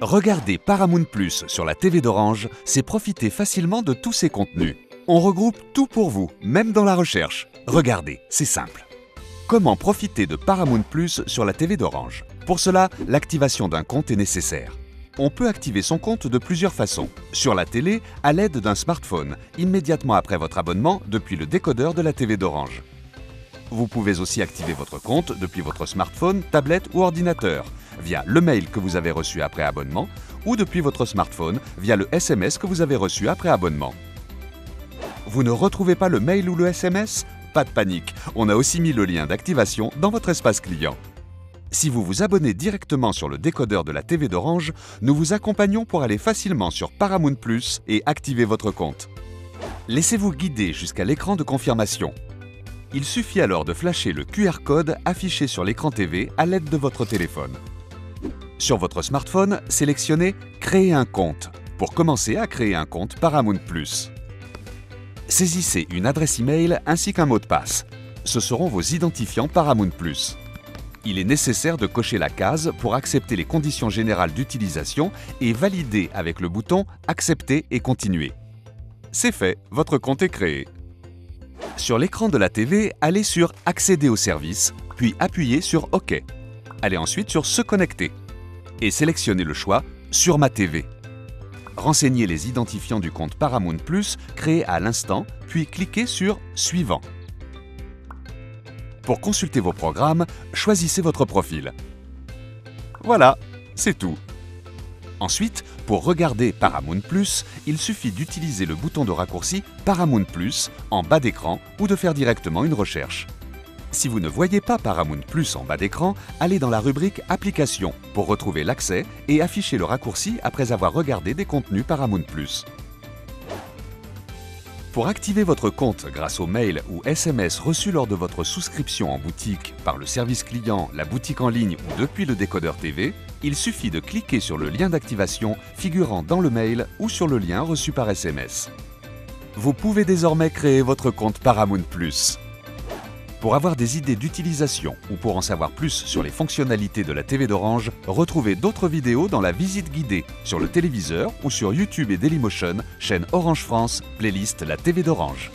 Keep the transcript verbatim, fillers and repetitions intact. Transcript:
Regarder Paramount plus sur la T V d'Orange, c'est profiter facilement de tous ces contenus. On regroupe tout pour vous, même dans la recherche. Regardez, c'est simple. Comment profiter de Paramount plus sur la T V d'Orange? Pour cela, l'activation d'un compte est nécessaire. On peut activer son compte de plusieurs façons. Sur la télé, à l'aide d'un smartphone, immédiatement après votre abonnement depuis le décodeur de la T V d'Orange. Vous pouvez aussi activer votre compte depuis votre smartphone, tablette ou ordinateur, via le mail que vous avez reçu après abonnement ou depuis votre smartphone via le S M S que vous avez reçu après abonnement. Vous ne retrouvez pas le mail ou le S M S? Pas de panique, on a aussi mis le lien d'activation dans votre espace client. Si vous vous abonnez directement sur le décodeur de la T V d'Orange, nous vous accompagnons pour aller facilement sur Paramount plus et activer votre compte. Laissez-vous guider jusqu'à l'écran de confirmation. Il suffit alors de flasher le Q R code affiché sur l'écran T V à l'aide de votre téléphone. Sur votre smartphone, sélectionnez « Créer un compte » pour commencer à créer un compte Paramount plus. Saisissez une adresse e-mail ainsi qu'un mot de passe. Ce seront vos identifiants Paramount plus. Il est nécessaire de cocher la case pour accepter les conditions générales d'utilisation et valider avec le bouton « Accepter et continuer ». C'est fait, votre compte est créé. Sur l'écran de la T V, allez sur « Accéder au service », puis appuyez sur « OK ». Allez ensuite sur « Se connecter » et sélectionnez le choix « Sur ma T V ». Renseignez les identifiants du compte Paramount plus, créé à l'instant, puis cliquez sur « Suivant ». Pour consulter vos programmes, choisissez votre profil. Voilà, c'est tout. Ensuite, pour regarder Paramount plus, il suffit d'utiliser le bouton de raccourci Paramount plus en bas d'écran ou de faire directement une recherche. Si vous ne voyez pas Paramount plus en bas d'écran, allez dans la rubrique Applications pour retrouver l'accès et afficher le raccourci après avoir regardé des contenus Paramount plus. Pour activer votre compte grâce aux mails ou S M S reçus lors de votre souscription en boutique par le service client, la boutique en ligne ou depuis le décodeur T V, il suffit de cliquer sur le lien d'activation figurant dans le mail ou sur le lien reçu par S M S. Vous pouvez désormais créer votre compte Paramount plus. Pour avoir des idées d'utilisation ou pour en savoir plus sur les fonctionnalités de la T V d'Orange, retrouvez d'autres vidéos dans la visite guidée, sur le téléviseur ou sur YouTube et Dailymotion, chaîne Orange France, playlist La T V d'Orange.